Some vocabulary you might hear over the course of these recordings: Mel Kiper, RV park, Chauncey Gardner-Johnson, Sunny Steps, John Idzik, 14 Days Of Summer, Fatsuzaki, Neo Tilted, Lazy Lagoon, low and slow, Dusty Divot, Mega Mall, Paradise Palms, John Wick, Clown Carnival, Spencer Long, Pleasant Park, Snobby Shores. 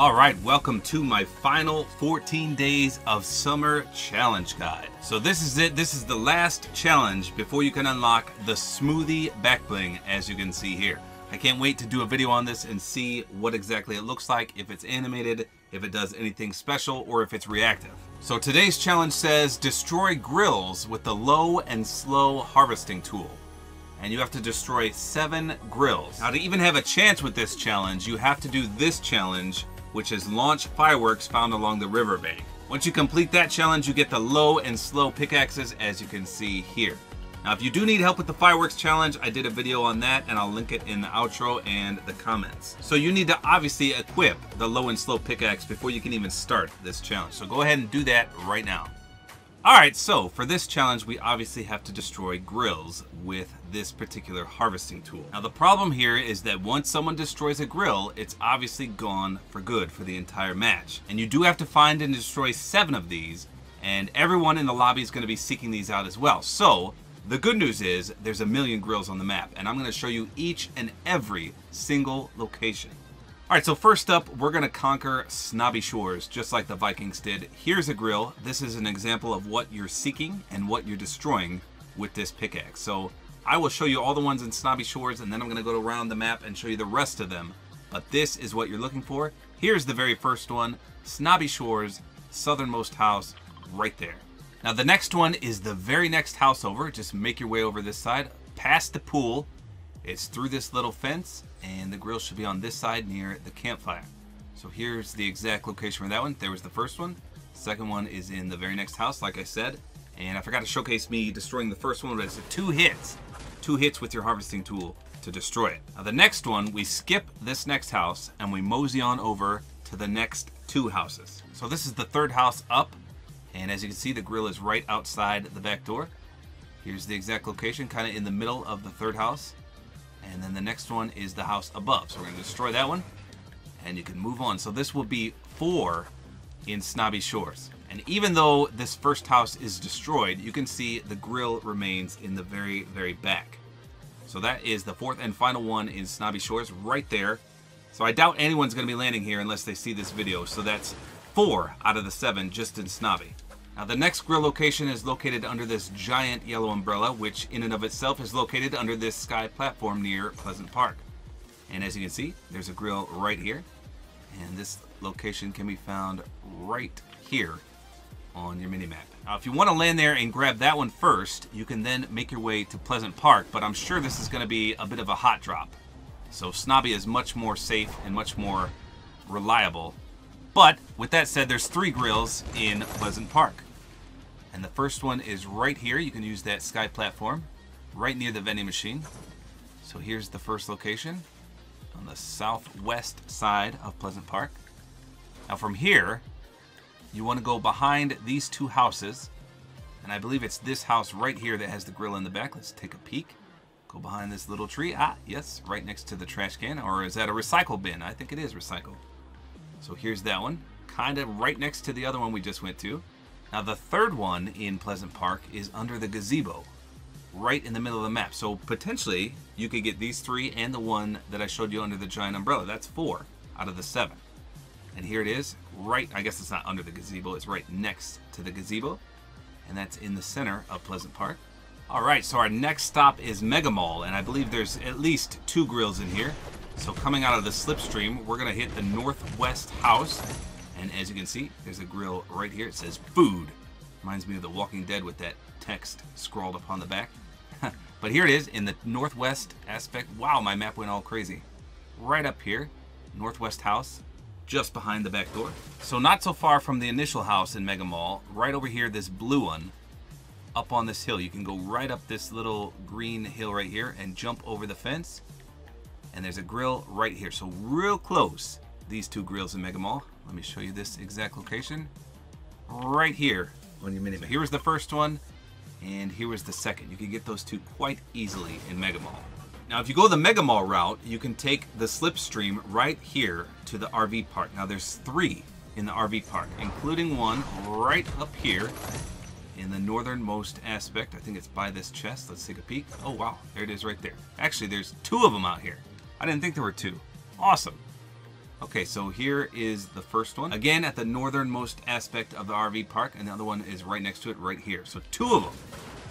All right, welcome to my final 14 days of summer challenge guide. So this is it. This is the last challenge before you can unlock the smoothie back bling, as you can see here. I can't wait to do a video on this and see what exactly it looks like, if it's animated, if it does anything special, or if it's reactive. So today's challenge says destroy grills with the low and slow harvesting tool. And you have to destroy 7 grills. Now, to even have a chance with this challenge, you have to do this challenge, which is launch fireworks found along the riverbank. Once you complete that challenge, you get the low and slow pickaxes, as you can see here. Now, if you do need help with the fireworks challenge, I did a video on that, and I'll link it in the outro and the comments. So you need to obviously equip the low and slow pickaxe before you can even start this challenge. So go ahead and do that right now. All right, so for this challenge, we obviously have to destroy grills with this particular harvesting tool. Now, the problem here is that once someone destroys a grill, it's obviously gone for good for the entire match. And you do have to find and destroy 7 of these, and everyone in the lobby is going to be seeking these out as well. So the good news is there's a million grills on the map, and I'm going to show you each and every single location. All right, so first up, we're gonna conquer Snobby Shores, just like the Vikings did. Here's a grill. This is an example of what you're seeking and what you're destroying with this pickaxe. So I will show you all the ones in Snobby Shores, and then I'm gonna go around the map and show you the rest of them. But this is what you're looking for. Here's the very first one, Snobby Shores, southernmost house, right there. Now the next one is the very next house over. Just make your way over this side, past the pool. It's through this little fence, and the grill should be on this side near the campfire. So here's the exact location for that one. There was the first one. Second one is in the very next house, like I said. And I forgot to showcase me destroying the first one, but it's 2 hits. 2 hits with your harvesting tool to destroy it. Now the next one, we skip this next house, and we mosey on over to the next 2 houses. So this is the 3rd house up, and as you can see, the grill is right outside the back door. Here's the exact location, kind of in the middle of the 3rd house. And then the next one is the house above. So we're going to destroy that one, and you can move on. So this will be 4 in Snobby Shores. And even though this first house is destroyed, you can see the grill remains in the very, very back. So that is the 4th and final one in Snobby Shores right there. So I doubt anyone's going to be landing here unless they see this video. So that's 4 out of the 7 just in Snobby. Now the next grill location is located under this giant yellow umbrella, which in and of itself is located under this sky platform near Pleasant Park. And as you can see, there's a grill right here. And this location can be found right here on your mini-map. Now if you want to land there and grab that one first, you can then make your way to Pleasant Park, but I'm sure this is going to be a bit of a hot drop. So Snobby is much more safe and much more reliable. But with that said, there's 3 grills in Pleasant Park. And the first one is right here. You can use that sky platform right near the vending machine. So here's the first location on the southwest side of Pleasant Park. Now from here, you want to go behind these 2 houses. And I believe it's this house right here that has the grill in the back. Let's take a peek. Go behind this little tree. Ah, yes, right next to the trash can. Or is that a recycle bin? I think it is recycle. So here's that one, kind of right next to the other one we just went to. Now the 3rd one in Pleasant Park is under the gazebo, right in the middle of the map. So potentially you could get these 3 and the one that I showed you under the giant umbrella. That's 4 out of the 7. And here it is, right, I guess it's not under the gazebo, it's right next to the gazebo. And that's in the center of Pleasant Park. All right, so our next stop is Mega Mall, and I believe there's at least 2 grills in here. So coming out of the slipstream, we're gonna hit the northwest house. And as you can see, there's a grill right here. It says food. Reminds me of The Walking Dead with that text scrawled upon the back. But here it is in the northwest aspect. Wow, my map went all crazy. Right up here, northwest house, just behind the back door. So not so far from the initial house in Mega Mall, right over here, this blue one, up on this hill. You can go right up this little green hill right here and jump over the fence. And there's a grill right here. So real close, these 2 grills in Mega Mall. Let me show you this exact location right here on your mini-map. Here was the first one, and here was the second. You can get those 2 quite easily in Mega Mall. Now, if you go the Mega Mall route, you can take the slipstream right here to the RV park. Now, there's 3 in the RV park, including one right up here in the northernmost aspect. I think it's by this chest. Let's take a peek. Oh, wow. There it is right there. Actually, there's 2 of them out here. I didn't think there were 2. Awesome. Okay, so here is the first one. Again, at the northernmost aspect of the RV park, and the other one is right next to it right here. So two of them.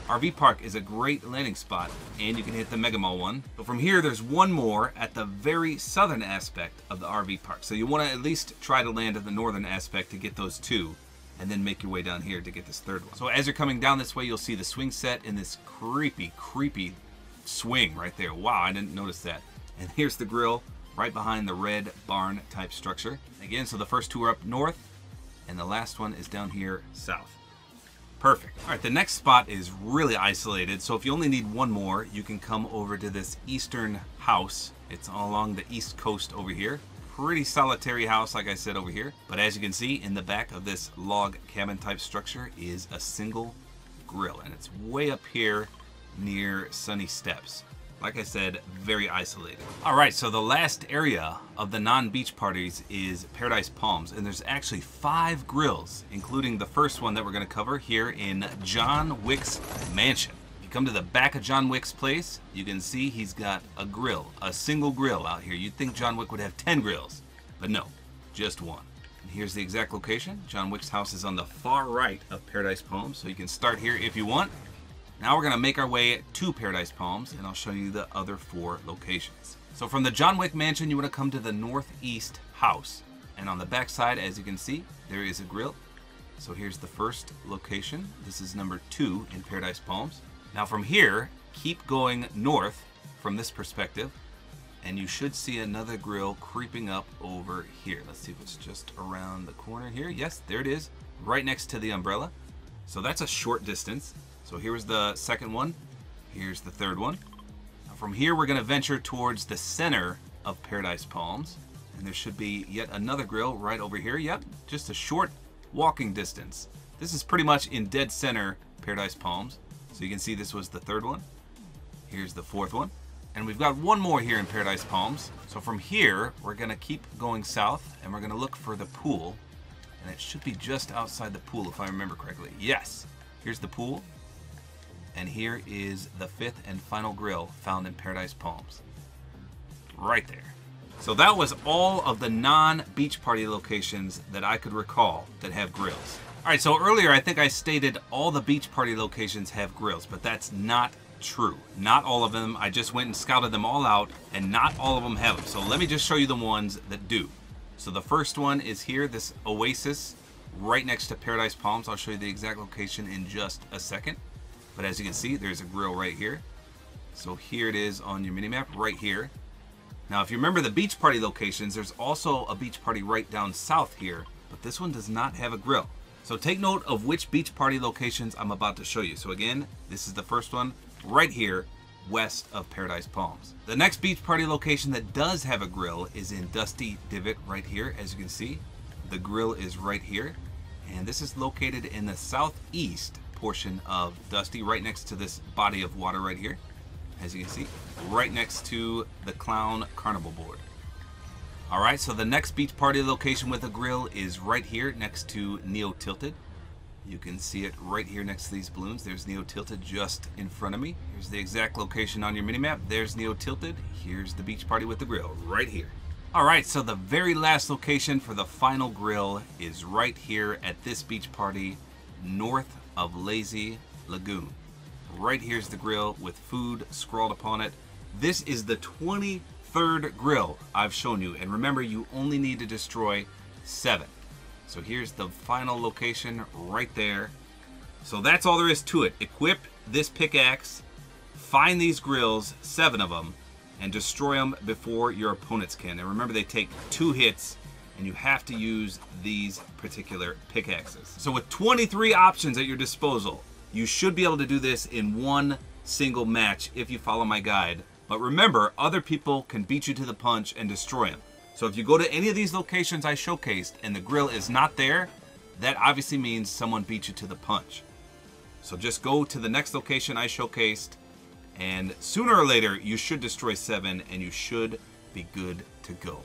RV park is a great landing spot, and you can hit the Mega Mall one. But from here, there's one more at the very southern aspect of the RV park. So you want to at least try to land at the northern aspect to get those two, and then make your way down here to get this third one. So as you're coming down this way, you'll see the swing set and this creepy, creepy swing right there. Wow, I didn't notice that. And here's the grill right behind the red barn type structure. Again, so the first two are up north, and the last one is down here south. Perfect. All right, the next spot is really isolated, so if you only need one more, you can come over to this eastern house. It's along the east coast over here. Pretty solitary house, like I said, over here. But as you can see, in the back of this log cabin type structure is a single grill, and it's way up here near Sunny Steps. Like I said, very isolated. All right, so the last area of the non-beach parties is Paradise Palms, and there's actually 5 grills, including the first one that we're gonna cover here in John Wick's mansion. If you come to the back of John Wick's place, you can see he's got a grill, a single grill out here. You'd think John Wick would have 10 grills, but no, just one. And here's the exact location. John Wick's house is on the far right of Paradise Palms, so you can start here if you want. Now we're gonna make our way to Paradise Palms, and I'll show you the other 4 locations. So from the John Wick mansion, you wanna come to the northeast house. And on the back side, as you can see, there is a grill. So here's the first location. This is number 2 in Paradise Palms. Now from here, keep going north from this perspective, and you should see another grill creeping up over here. Let's see if it's just around the corner here. Yes, there it is, right next to the umbrella. So that's a short distance. So here's the second one, here's the third one. Now from here, we're gonna venture towards the center of Paradise Palms, and there should be yet another grill right over here. Yep, just a short walking distance. This is pretty much in dead center Paradise Palms. So you can see this was the third one, here's the fourth one, and we've got one more here in Paradise Palms. So from here, we're gonna keep going south, and we're gonna look for the pool, and it should be just outside the pool if I remember correctly. Yes, here's the pool. And here is the 5th and final grill found in Paradise Palms. Right there. So that was all of the non-beach party locations that I could recall that have grills. All right, so earlier I think I stated all the beach party locations have grills, but that's not true. Not all of them. I just went and scouted them all out, and not all of them have them. So let me just show you the ones that do. So the first one is here, this oasis right next to Paradise Palms. I'll show you the exact location in just a second. But as you can see, there's a grill right here. So here it is on your mini map right here. Now, if you remember the beach party locations, there's also a beach party right down south here, but this one does not have a grill. So take note of which beach party locations I'm about to show you. So again, this is the first one right here, west of Paradise Palms. The next beach party location that does have a grill is in Dusty Divot right here. As you can see, the grill is right here. And this is located in the southeast portion of Dusty, right next to this body of water right here, as you can see, right next to the Clown Carnival board. All right, so the next beach party location with a grill is right here next to Neo Tilted. You can see it right here next to these balloons. There's Neo Tilted just in front of me. Here's the exact location on your minimap. There's Neo Tilted. Here's the beach party with the grill right here. All right, so the very last location for the final grill is right here at this beach party north of Lazy Lagoon. Right here's the grill with food scrawled upon it. This is the 23rd grill I've shown you, and remember, you only need to destroy 7. So here's the final location right there. So that's all there is to it. Equip this pickaxe, find these grills, 7 of them, and destroy them before your opponents can. And remember, they take 2 hits, and you have to use these particular pickaxes. So with 23 options at your disposal, you should be able to do this in one single match if you follow my guide. But remember, other people can beat you to the punch and destroy them. So if you go to any of these locations I showcased and the grill is not there, that obviously means someone beat you to the punch. So just go to the next location I showcased, and sooner or later you should destroy 7, and you should be good to go.